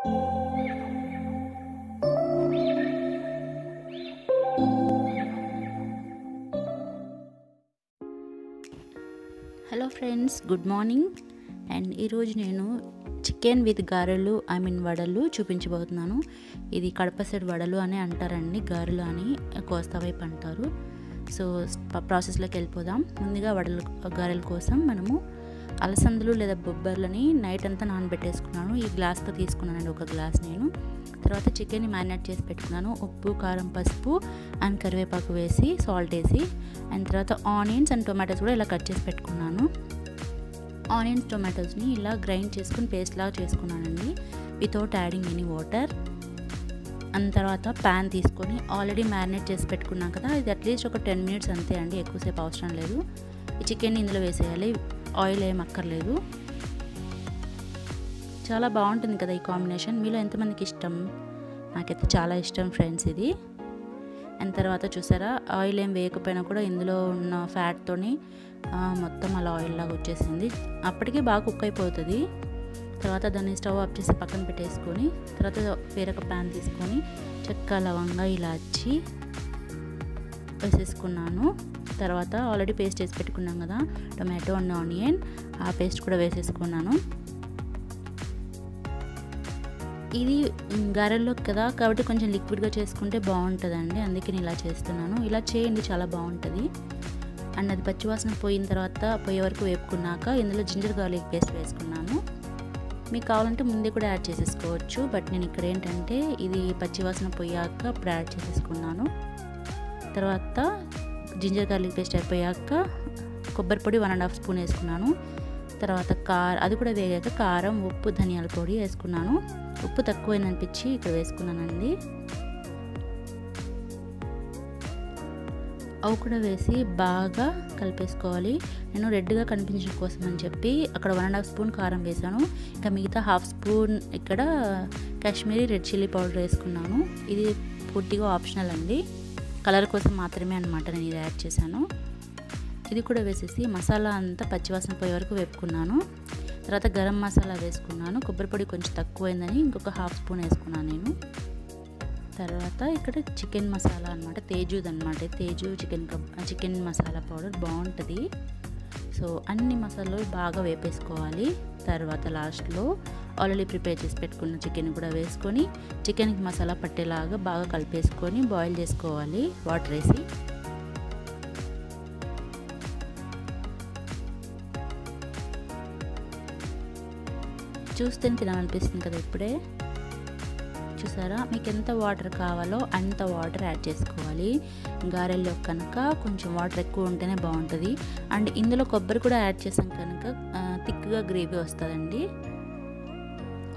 Hello friends, good morning. And ఈరోజు నేను chicken with గారెలు వడలు చూపించబోతున్నాను. ఇది కడప సైడ్ వడలు అని అంటారండి, గారెలు అని కోస్తా వైపు అంటారు. సో ప్రాసెస్లోకి వెళ్ళిపోదాం. ముందుగా గారెల కోసం మనము అలసందలు లేదా బొబ్బర్లని నైట్ అంతా నానబెట్టేసుకున్నాను. ఈ గ్లాస్తో తీసుకున్నానండి, ఒక గ్లాస్. నేను తర్వాత చికెన్ని మ్యారినేట్ చేసి పెట్టుకున్నాను. ఉప్పు, కారం, పసుపు అండ్ కరివేపాకు వేసి, సాల్ట్ వేసి, అండ్ తర్వాత ఆనియన్స్ అండ్ టొమాటోస్ కూడా ఇలా కట్ చేసి పెట్టుకున్నాను. ఆనియన్స్, టొమాటోస్ని ఇలా గ్రైండ్ చేసుకుని పేస్ట్ లాగా చేసుకున్నానండి, without adding any water. And తర్వాత ప్యాన్ తీసుకొని ఆల్రెడీ మ్యారినేట్ చేసి పెట్టుకున్నాం కదా, ఇది అట్లీస్ట్ ఒక 10 minutes అంతే అండి, ఎక్కువసేపు అవసరం లేదు. ఈ చికెన్ని ఇందులో వేసేయాలి, ఆయిల్ ఏం అక్కర్లేదు. చాలా బాగుంటుంది కదా ఈ కాంబినేషన్, మీలో ఎంతమందికి ఇష్టం? నాకైతే చాలా ఇష్టం ఫ్రెండ్స్ ఇది. అండ్ తర్వాత చూసారా, ఆయిల్ ఏం వేయకపోయినా కూడా ఇందులో ఉన్న ఫ్యాట్తోని మొత్తం అలా ఆయిల్ లాగా వచ్చేసింది. అప్పటికే బాగా కుక్ అయిపోతుంది. తర్వాత దాన్ని స్టవ్ ఆఫ్ చేసి పక్కన పెట్టేసుకొని, తర్వాత వేరొక ప్యాన్ తీసుకొని చెక్క, లవంగా, ఇలాచి వేసేసుకున్నాను. తర్వాత ఆల్రెడీ పేస్ట్ చేసి పెట్టుకున్నాం కదా, టొమాటో అండ్ ఆనియన్, ఆ పేస్ట్ కూడా వేసేసుకున్నాను. ఇది గారెల్లో కదా కాబట్టి కొంచెం లిక్విడ్గా చేసుకుంటే బాగుంటుందండి, అందుకే నేను ఇలా చేస్తున్నాను. ఇలా చేయండి, చాలా బాగుంటుంది. అండ్ అది పచ్చివాసన పోయిన తర్వాత, పోయే వరకు వేపుకున్నాక ఇందులో జింజర్ గార్లిక్ పేస్ట్ వేసుకున్నాను. మీకు కావాలంటే ముందే కూడా యాడ్ చేసేసుకోవచ్చు, బట్ నేను ఇక్కడ ఏంటంటే ఇది పచ్చివాసన పోయాక అప్పుడు యాడ్ చేసేసుకున్నాను. తర్వాత జింజర్ గార్లిక్ పేస్ట్ అయిపోయాక కొబ్బరి పొడి 1.5 spoon వేసుకున్నాను. తర్వాత అది కూడా వేగాక కారం, ఉప్పు, ధనియాల పొడి వేసుకున్నాను. ఉప్పు తక్కువైందనిపించి ఇక్కడ వేసుకున్నానండి. అవి కూడా వేసి బాగా కలిపేసుకోవాలి. నేను రెడ్గా కనిపించడం కోసం అని చెప్పి అక్కడ 1.5 spoon కారం వేసాను. ఇంకా మిగతా 1/2 spoon ఇక్కడ కాశ్మీరీ రెడ్ చిల్లీ పౌడర్ వేసుకున్నాను. ఇది పూర్తిగా ఆప్షనల్ అండి, కలర్ కోసం మాత్రమే అనమాట నేను ఇది యాడ్ చేశాను. ఇది కూడా వేసేసి మసాలా అంతా పచ్చివాసన పోయే వరకు వేపుకున్నాను. తర్వాత గరం మసాలా వేసుకున్నాను. కొబ్బరి పొడి కొంచెం తక్కువైందని ఇంకొక 1/2 spoon వేసుకున్నాను నేను. తర్వాత ఇక్కడ చికెన్ మసాలా అనమాట, తేజుది అనమాట, తేజు చికెన్ మసాలా పౌడర్ బాగుంటుంది. సో అన్ని మసాలాలు బాగా వేపేసుకోవాలి. తర్వాత లాస్ట్లో ఆల్రెడీ ప్రిపేర్ చేసి పెట్టుకున్న చికెన్ కూడా వేసుకొని చికెన్కి మసాలా పట్టేలాగా బాగా కలిపేసుకొని బాయిల్ చేసుకోవాలి, వాటర్ వేసి. చూస్తే తినాలనిపిస్తుంది కదా ఇప్పుడే. చూసారా, మీకు ఎంత వాటర్ కావాలో అంత వాటర్ యాడ్ చేసుకోవాలి. గారెల్లో కనుక కొంచెం వాటర్ ఎక్కువ ఉంటేనే బాగుంటుంది. అండ్ ఇందులో కొబ్బరి కూడా యాడ్ చేసాం కనుక థిక్గా గ్రేవీ వస్తుందండి.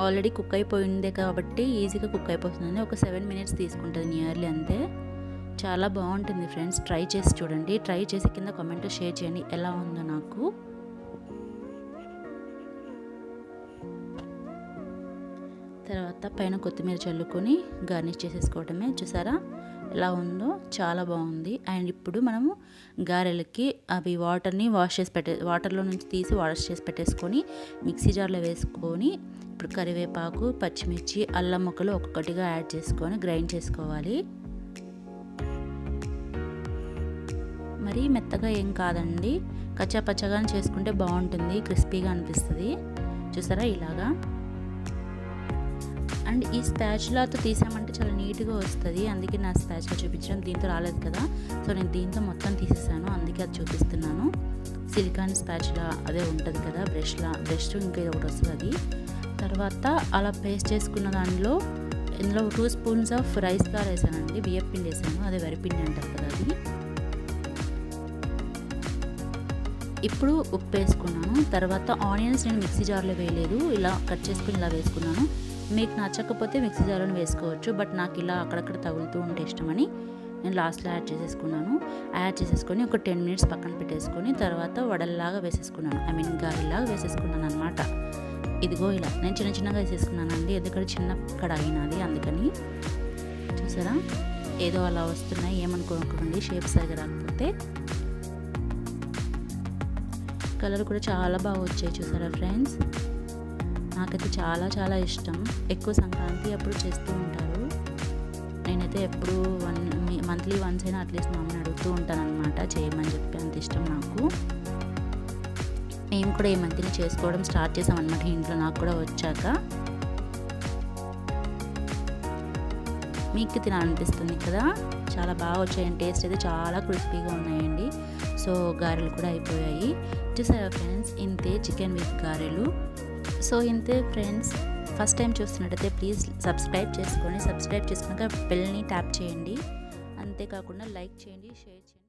ఆల్రెడీ కుక్ అయిపోయిందే కాబట్టి ఈజీగా కుక్ అయిపోతుందండి. ఒక 7 minutes తీసుకుంటుంది నియర్లీ, అంతే. చాలా బాగుంటుంది ఫ్రెండ్స్, ట్రై చేసి చూడండి. ట్రై చేసి కింద కామెంట్ షేర్ చేయండి ఎలా ఉందో నాకు. తర్వాత పైన కొత్తిమీర చల్లుకొని గార్నిష్ చేసేసుకోవటమే. చూసారా ఎలా ఉందో, చాలా బాగుంది. అండ్ ఇప్పుడు మనము గారెలకి అవి వాటర్ని వాష్ చేసి వాటర్లో నుంచి తీసి వాష్ చేసి పెట్టేసుకొని మిక్సీ జార్లో వేసుకొని ఇప్పుడు కరివేపాకు, పచ్చిమిర్చి, అల్లం ముక్కలు ఒక్కొక్కటిగా యాడ్ చేసుకొని గ్రైండ్ చేసుకోవాలి. మరి మెత్తగా ఏం కాదండి, కచ్చా పచ్చగానే చేసుకుంటే బాగుంటుంది, క్రిస్పీగా అనిపిస్తుంది. చూసారా ఇలాగా. అండ్ ఈ స్పాచులాతో తీసామంటే చాలా నీట్గా వస్తుంది, అందుకే నా స్పాచులా చూపించడం. దీంతో రాలేదు కదా, సో నేను దీంతో మొత్తం తీసేసాను, అందుకే అది చూపిస్తున్నాను. సిలికాన్ స్పాచులా అదే ఉంటుంది కదా, బ్రష్ ఇంకేదో ఒకటి వస్తుంది అది. తర్వాత అలా పేస్ట్ చేసుకున్న దానిలో ఇందులో 2 spoons ఆఫ్ రైస్ ఫ్లోర్ వేసానండి, బియ్యం పిండి వేసాను, అదే వరిపిండి అంటారు కదా అది. ఇప్పుడు ఉప్పు వేసుకున్నాను. తర్వాత ఆనియన్స్ నేను మిక్సీ జార్లో వేయలేదు, ఇలా కట్ చేసుకుని ఇలా వేసుకున్నాను. మీకు నచ్చకపోతే మిక్సీ జార్లో వేసుకోవచ్చు, బట్ నాకు ఇలా అక్కడక్కడ తగులుతూ ఉంటే ఇష్టమని నేను లాస్ట్లో యాడ్ చేసేసుకున్నాను. యాడ్ చేసేసుకొని ఒక 10 minutes పక్కన పెట్టేసుకొని తర్వాత వడల్లాగా వేసేసుకున్నాను, గారెలాగా వేసేసుకున్నాను అనమాట. ఇదిగో ఇలా నేను చిన్న చిన్నగా వేసేసుకున్నానండి, ఎందుకంటే చిన్న కడాయినది అందుకని. చూసారా, ఏదో అలా వస్తున్నాయి, ఏమనుకోకండి షేప్ సరిగా రాకపోతే. కలర్ కూడా చాలా బాగా వచ్చాయి చూసారా ఫ్రెండ్స్. నాకైతే చాలా చాలా ఇష్టం. ఎక్కువ సంక్రాంతి అప్పుడు చేస్తూ ఉంటారు. నేనైతే ఎప్పుడు మంత్లీ వన్స్ అయినా అట్లీస్ట్ మామని అడుగుతూ ఉంటాను అనమాట చేయమని చెప్పి, అంత ఇష్టం నాకు. మేము కూడా ఈ మధ్యనే చేసుకోవడం స్టార్ట్ చేసామన్నమాట ఇంట్లో నాకు కూడా వచ్చాక. మీకు తినాలనిపిస్తుంది కదా, చాలా బాగా వచ్చాయండి, టేస్ట్ అయితే చాలా క్రిస్పీగా ఉన్నాయండి. సో గారెలు కూడా అయిపోయాయి. చూసారా ఫ్రెండ్స్, ఇంతే చికెన్ విత్ గారెలు. సో ఇంతే ఫ్రెండ్స్, ఫస్ట్ టైం చూస్తున్నట్టయితే ప్లీజ్ సబ్స్క్రైబ్ చేసుకోండి. సబ్స్క్రైబ్ చేసుకున్నాక బెల్ని ట్యాప్ చేయండి. అంతేకాకుండా లైక్ చేయండి, షేర్ చేయండి.